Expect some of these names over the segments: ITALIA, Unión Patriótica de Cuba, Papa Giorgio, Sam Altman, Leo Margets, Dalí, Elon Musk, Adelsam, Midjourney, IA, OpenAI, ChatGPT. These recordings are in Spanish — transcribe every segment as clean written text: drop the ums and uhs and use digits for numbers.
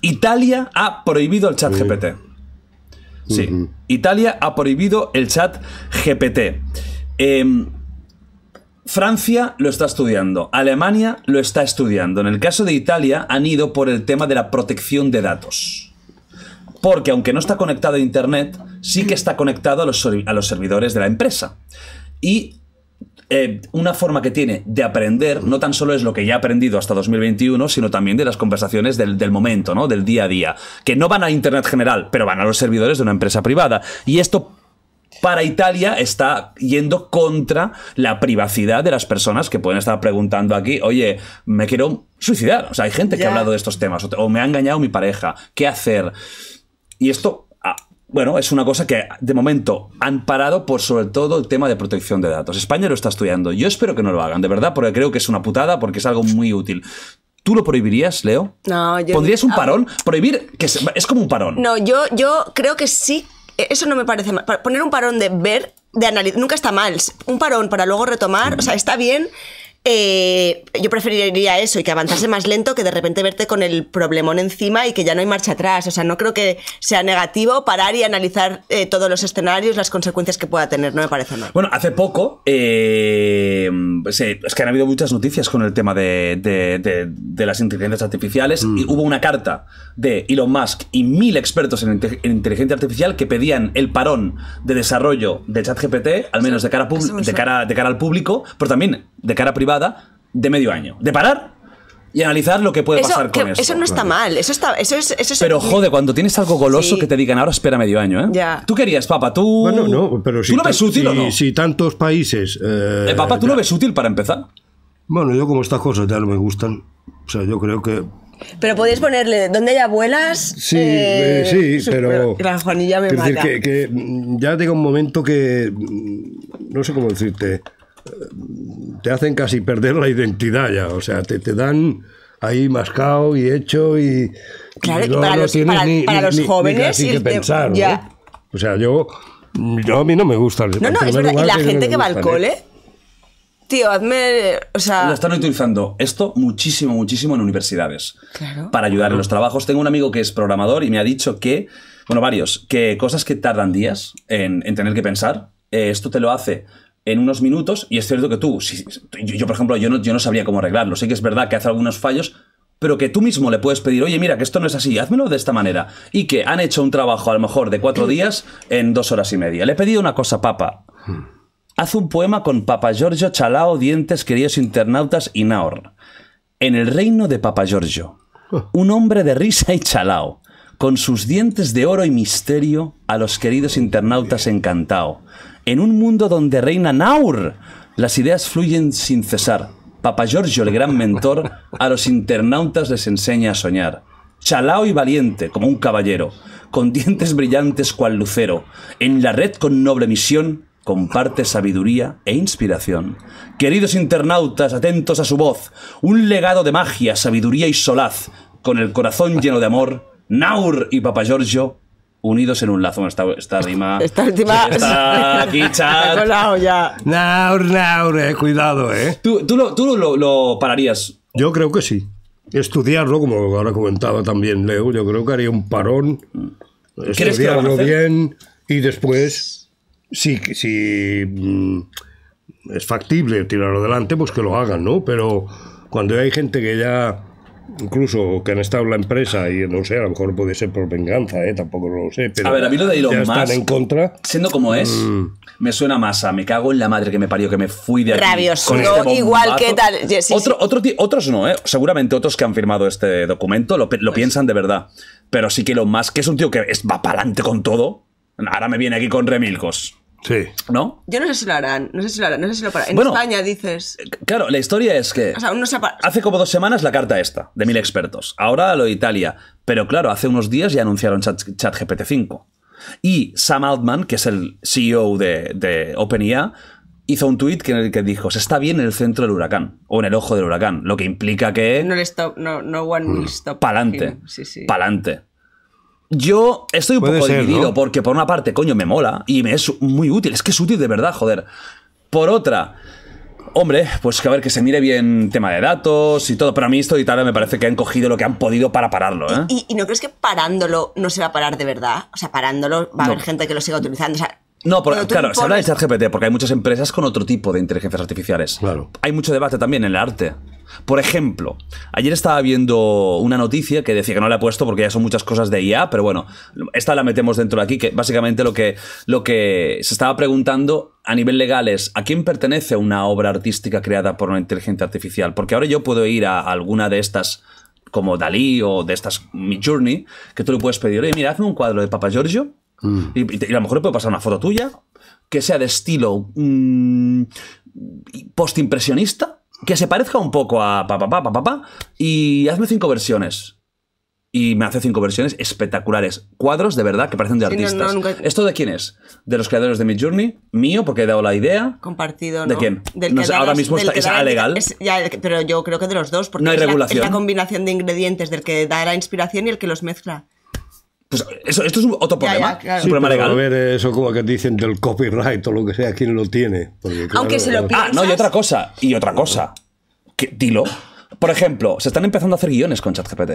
Italia ha prohibido el chat GPT. Sí, Italia ha prohibido el chat GPT. Francia lo está estudiando, Alemania lo está estudiando. En el caso de Italia han ido por el tema de la protección de datos. Porque aunque no está conectado a internet, sí que está conectado a los servidores de la empresa. Y una forma que tiene de aprender no tan solo es lo que ya ha aprendido hasta 2021, sino también de las conversaciones del momento, ¿no? Del día a día. Que no van a internet general, pero van a los servidores de una empresa privada. Y esto para Italia está yendo contra la privacidad de las personas que pueden estar preguntando aquí, oye, me quiero suicidar. O sea, hay gente que ha hablado de estos temas. O me ha engañado mi pareja. ¿Qué hacer? Y esto, bueno, es una cosa que de momento han parado por sobre todo el tema de protección de datos. España lo está estudiando. Yo espero que no lo hagan, de verdad, porque creo que es una putada, porque es algo muy útil. ¿Tú lo prohibirías, Leo? No, yo... ¿Pondrías un parón? Prohibir, que es como un parón. No, yo creo que sí. Eso no me parece mal. Poner un parón de ver, de analizar, nunca está mal. Un parón para luego retomar, o sea, está bien. Yo preferiría eso y que avanzase más lento que de repente verte con el problemón encima y que ya no hay marcha atrás. O sea, no creo que sea negativo parar y analizar todos los escenarios, las consecuencias que pueda tener. No me parece mal. Bueno, hace poco es que han habido muchas noticias con el tema de las inteligencias artificiales y hubo una carta de Elon Musk y 1000 expertos en inteligencia artificial que pedían el parón de desarrollo de ChatGPT, al menos de cara al público, pero también de cara privada, de medio año, de parar y analizar lo que puede pasar con eso. Eso no está mal, eso es... Pero jode, cuando tienes algo goloso que te digan ahora espera medio año, ¿eh? Ya. ¿Tú querías, Papa? ¿Tú...? Bueno, no, pero si... ¿Tú lo ves útil o no? Si tantos países... Papa, ¿tú lo ves útil para empezar? Bueno, yo como estas cosas ya no me gustan, o sea, yo creo que... Pero podéis ponerle, ¿dónde hay abuelas? Sí, sí, pero... La Juanilla me mata. Decir que ya llega un momento que... No sé cómo decirte... te hacen casi perder la identidad ya, o sea, te dan ahí mascado y hecho y... Claro, y no, para los jóvenes... Ni que pensar, ya. ¿Eh? O sea, yo a mí no me gusta. No, es verdad, y la gente que va al cole... Tío, hazme... O sea... Lo están utilizando esto muchísimo, muchísimo en universidades. Claro. Para ayudar en los trabajos. Tengo un amigo que es programador y me ha dicho que... Bueno, varios, que cosas que tardan días en tener que pensar, esto te lo hace... en unos minutos, y es cierto que tú, yo por ejemplo, yo no sabría cómo arreglarlo. Sé que es verdad que hace algunos fallos, pero que tú mismo le puedes pedir, oye, mira, que esto no es así, házmelo de esta manera. Y que han hecho un trabajo a lo mejor de 4 días en 2 horas y media. Le he pedido una cosa, Papa. Haz un poema con Papa Giorgio, Chalao, Dientes, Queridos Internautas y Naor. En el reino de Papa Giorgio, un hombre de risa y chalao, con sus dientes de oro y misterio, a los queridos internautas encantao. En un mundo donde reina Naur, las ideas fluyen sin cesar. Papa Giorgio, el gran mentor, a los internautas les enseña a soñar. Chalao y valiente, como un caballero, con dientes brillantes cual lucero, en la red con noble misión, comparte sabiduría e inspiración. Queridos internautas, atentos a su voz, un legado de magia, sabiduría y solaz, con el corazón lleno de amor, Naur y Papa Giorgio, unidos en un lazo. Esta rima... Esta última... Está aquí, chat. Naur, cuidado, ¿eh? ¿Tú lo pararías? Yo creo que sí. Estudiarlo, como ahora comentaba también Leo, yo creo que haría un parón. Estudiarlo bien y después, si es factible tirarlo adelante, pues que lo hagan, ¿no? Pero cuando hay gente que ya... Incluso que han estado en la empresa y no sé, a lo mejor puede ser por venganza, tampoco lo sé. Pero a ver, a mí lo de Elon Musk, en contra, siendo como es, me suena más a me cago en la madre que me parió, que me fui de aquí. Rabioso, igual que tal. Sí, otros no, seguramente otros que han firmado este documento lo piensan de verdad. Pero sí que Elon Musk, que es un tío que va para adelante con todo, ahora me viene aquí con remilcos. Sí. ¿No? Yo no sé si lo harán, no sé si lo harán. En España dices... Claro, la historia es que... O sea, aún no se ha... Hace como 2 semanas la carta esta, de 1000 expertos. Ahora lo de Italia. Pero claro, hace unos días ya anunciaron ChatGPT-5. Y Sam Altman, que es el CEO de OpenAI, hizo un tuit en el que dijo, se está bien en el centro del huracán, o en el ojo del huracán, lo que implica que... No one will stop. Pa'lante, pa'lante. Yo estoy un poco dividido, ¿no? Porque por una parte, coño, me mola y me es muy útil. Es que es útil de verdad, joder. Por otra, Hombre, pues que a ver, que se mire bien tema de datos y todo, pero a mí esto y tal me parece que han cogido lo que han podido para pararlo, ¿eh? ¿Y no crees que parándolo no se va a parar de verdad? O sea, parándolo va a haber gente que lo siga utilizando, o sea... No, porque, claro, se habla de ChatGPT porque hay muchas empresas con otro tipo de inteligencias artificiales. Claro. Hay mucho debate también en el arte. Por ejemplo, ayer estaba viendo una noticia que decía que no la he puesto porque ya son muchas cosas de IA, pero bueno, esta la metemos dentro de aquí, que básicamente lo que se estaba preguntando a nivel legal es ¿a quién pertenece una obra artística creada por una inteligencia artificial? Porque ahora yo puedo ir a alguna de estas, como Dalí o de estas Midjourney, que tú le puedes pedir, oye, mira, hazme un cuadro de Papa Giorgio. Y a lo mejor le puedo pasar una foto tuya que sea de estilo postimpresionista, que se parezca un poco a papá, y hazme 5 versiones. Y me hace 5 versiones espectaculares. Cuadros de verdad que parecen de artistas. No, nunca... ¿Esto de quién es? ¿De los creadores de Midjourney? ¿Mío? Porque he dado la idea. Compartido, ¿no? ¿De quién? Del no sé, ahora mismo del está, es legal. Pero yo creo que de los dos, porque no hay regulación. Es la combinación de ingredientes del que da la inspiración y el que los mezcla. Pues eso, esto es otro problema, claro. Sí, un problema legal. A ver, eso como que dicen del copyright o lo que sea, ¿quién lo tiene? Porque, claro, aunque se lo piensas... Ah, no, y otra cosa, Que, dilo. Por ejemplo, se están empezando a hacer guiones con ChatGPT.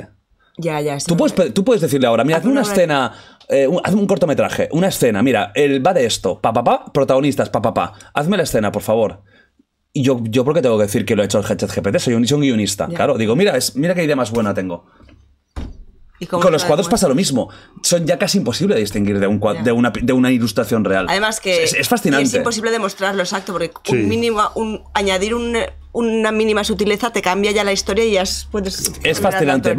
Ya. Sí, tú puedes decirle ahora, mira, hazme una escena, hazme un cortometraje, una escena, mira, va de esto, protagonistas, hazme la escena, por favor. Y yo ¿por qué tengo que decir que lo ha hecho el ChatGPT? Soy un guionista, claro. Digo, mira qué idea más buena tengo. Con los cuadros pasa lo mismo. Son ya casi imposible de distinguir de una ilustración real. Además que es fascinante. Es imposible demostrarlo, exacto, porque añadir una mínima sutileza te cambia ya la historia y ya puedes... Es fascinante.